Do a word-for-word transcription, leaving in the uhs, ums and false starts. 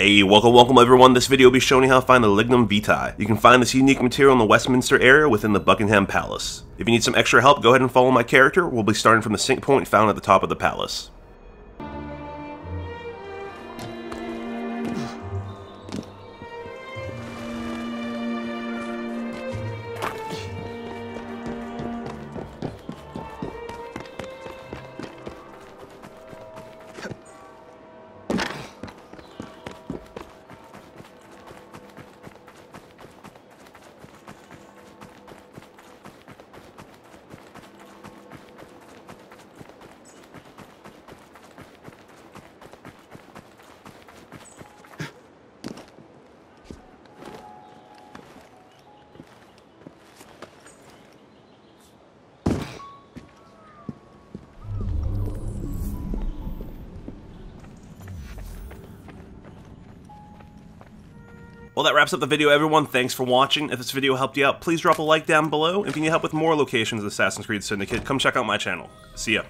Hey, welcome, welcome everyone. This video will be showing you how to find the Lignum Vitae. You can find this unique material in the Westminster area within the Buckingham Palace. If you need some extra help, go ahead and follow my character. We'll be starting from the sink point found at the top of the palace. Well, that wraps up the video, everyone. Thanks for watching. If this video helped you out, please drop a like down below. If you need help with more locations of Assassin's Creed Syndicate, come check out my channel. See ya.